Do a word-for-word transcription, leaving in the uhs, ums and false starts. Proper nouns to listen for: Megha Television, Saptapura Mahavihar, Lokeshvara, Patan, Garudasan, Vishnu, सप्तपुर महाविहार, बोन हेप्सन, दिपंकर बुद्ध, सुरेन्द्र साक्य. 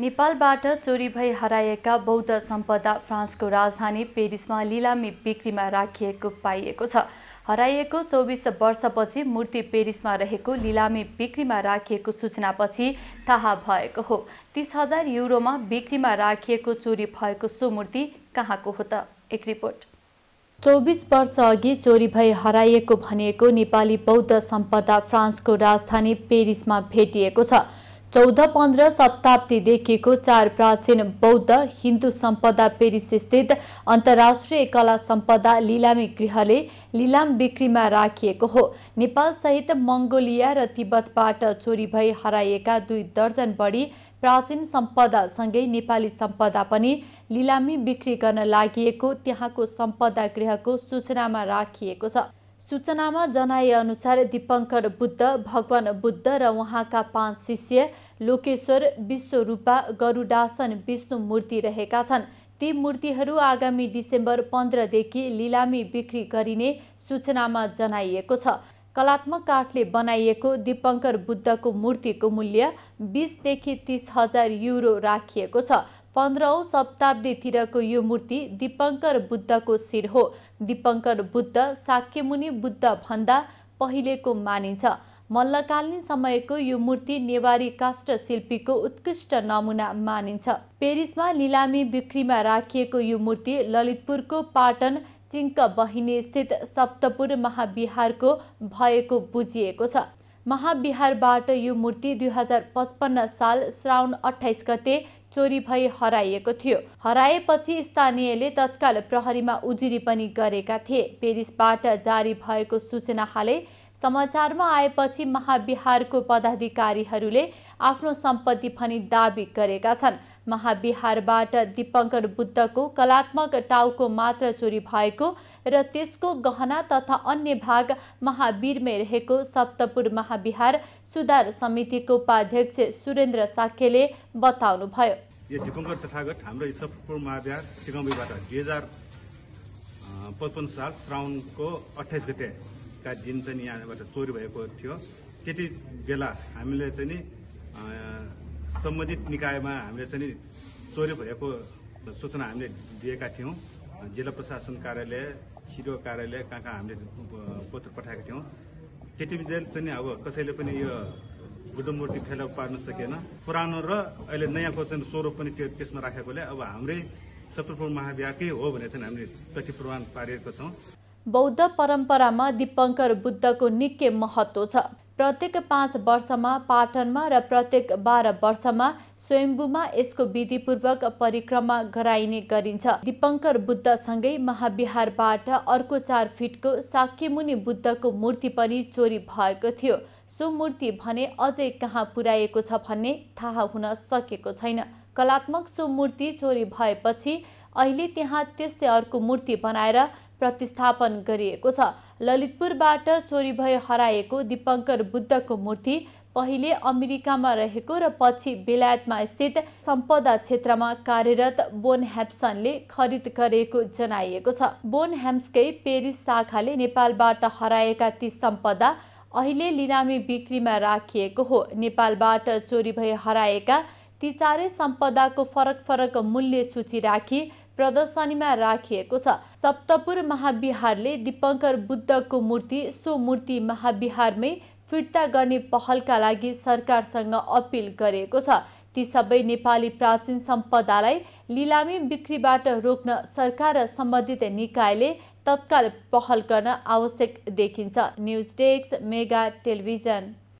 नेपालबाट चोरी भई हराएका बौद्ध सम्पदा फ्रान्सको राजधानी पेरिसमा लिलामी बिक्रीमा राखिएको पाइएको छ। हराइएको चौबिस वर्षपछि मूर्ति पेरिसमा रहेको लिलामी बिक्रीमा राखिएको सूचनापछि थाहा भएको हो। तीस हजार युरोमा बिक्रीमा राखिएको चोरी भएको सो मूर्ति कहाँको हो त? एक रिपोर्ट। चौबीस वर्ष अघि चोरी भई हराइएको भनिएको नेपाली बौद्ध सम्पदा फ्रान्सको राजधानी पेरिसमा भेटिएको छ। चौध पंद्रह शताब्दी देखिएको चार प्राचीन बौद्ध हिन्दू संपदा पेरिस स्थित अंतर्राष्ट्रीय कला संपदा लिलामी गृहले लिलाम बिक्रीमा राखिएको हो। नेपाल सहित मंगोलिया र तिब्बतबाट चोरी भई हराइएका दुई दर्जन बढी प्राचीन सम्पदासँगै नेपाली सम्पदा पनि लिलामी बिक्री गर्न लागिएको त्यहाँको सम्पदा गृहको सूचनामा राखिएको छ। सूचनामा जनाएअनुसार दिपंकर बुद्ध, भगवान बुद्ध र उहाँका पाँच शिष्य लोकेश्वर, विश्वरूपा, गरुडासन विष्णु मूर्ति रहेका छन्। ती मूर्तिहरू आगामी डिसेम्बर पंद्रह देखि लिलामी बिक्री गरिने सूचनामा जनाइएको छ। कलात्मक काठले बनाइएको दिपंकर बुद्धको मूर्तिको मूल्य बीस देखि तीस हजार यूरो राखिएको छ। पंद्रहौं शताब्दीतिरको यो मूर्ति दिपंकर बुद्धको शिर हो। दिपंकर बुद्ध शाक्यमुनि बुद्ध भन्दा पहिलेको मानिन्छ। मल्लकालीन समयको यो मूर्ति नेवारी काष्ठ शिल्पीको उत्कृष्ट नमुना मानिन्छ। पेरिसमा लिलामी बिक्रीमा राखिएको यो मूर्ति ललितपुरको पाटन चिङ्क बहिनी स्थित सप्तपुर महाविहारको भएको बुझिएको छ। महाविहारबाट यो मूर्ति दुई हजार पचपन्न साल श्रावण अट्ठाइस गते चोरी भई हराइएको थियो। हराएपछि स्थानीयले तत्काल प्रहरीमा उजुरी पनि गरेका थिए। पेरिसबाट जारी भएको सूचना हालै समाचारमा आएपछि महाविहारको पदाधिकारीहरूले आफ्नो सम्पत्ति पनि दाबी गरेका छन्। महाविहारबाट दिपंकर बुद्धको कलात्मक टाउको मात्र चोरी भएको र त्यसको गहना तथा अन्य भाग महावीरमै रहेको सप्तपुर महाविहार सुधार समितिको उपाध्यक्ष सुरेन्द्र साक्यले बताउनुभयो। यो दिपंकर तथागत हाम्रो सप्तपुर महाविहार सिगम्बुबाट दुई हजार पचपन्न साल श्रावणको अट्ठाइस गते का दिन चाहिँ यहाँबाट चोरी भएको थियो। त्यति बेला हामीले चाहिँ सम्बन्धित निकायमा हामीले चाहिँ चोरी भएको सूचना हामीले दिएका थियौँ। जिल्ला प्रशासन कार्यालय, छिटो कार्यालय कहाँ कहाँ हामीले पत्र पठाएका थियौँ। त्यति बेला चाहिँ अब कसैले पनि यो बुद्ध मूर्ति फेला पार्न सकेन। पुरानो र अहिले नयाँको चाहिँ स्वरूप पनि त्यो त्यसमा राखेकोले अब हाम्रै सप्तपुर महाविहारकै हो भने चाहिँ हामीले तथ्य प्रमाण पारेको छौँ। बौद्ध परम्परामा दिपंकर बुद्धको निकै महत्त्व छ। प्रत्येक पाँच वर्षमा पाटनमा र प्रत्येक बाह्र वर्षमा स्वयम्भूमा यसको विधिपूर्वक परिक्रमा गराइने गरिन्छ। दिपंकर बुद्धसँगै महाविहारबाट अर्को चार फिटको शाक्यमुनि बुद्धको मूर्ति पनि चोरी भएको थियो। सो मूर्ति भने अझै कहाँ पुर्याएको छ भन्ने थाहा हुन सकेको छैन। कलात्मक सो मूर्ति चोरी भएपछि अहिले त्यहाँ त्यस्तै अर्को मूर्ति बनाएर प्रतिस्थापन गरिएको छ। ललितपुरबाट चोरी भई हराएको दिपंकर बुद्धको मूर्ति पहिले अमेरिकामा रहेको र पछि बेलायतमा स्थित सम्पदा क्षेत्रमा कार्यरत बोन हेप्सनले खरिद गरेको जनाइएको छ। बोन हेम्स्कै पेरिस शाखाले नेपालबाट हराएका ती सम्पदा अहिले लिलामी बिक्रीमा राखिएको हो। नेपालबाट चोरी भई हराएका ती चारै सम्पदाको फरक फरक मूल्य सूची राखी प्रदर्शनीमा राखिएको छ। सप्तपुर महाविहारले दिपंकर बुद्धको मूर्ति सो मूर्ति महाविहारमै फिर्ता गर्ने पहलका लागि सरकारसँग अपिल गरेको छ। ती सबै नेपाली प्राचीन सम्पदालाई लिलामी बिक्रीबाट रोक्न सरकार र सम्बन्धित निकायले तत्काल पहल गर्न आवश्यक देखिन्छ। News desk, mega television.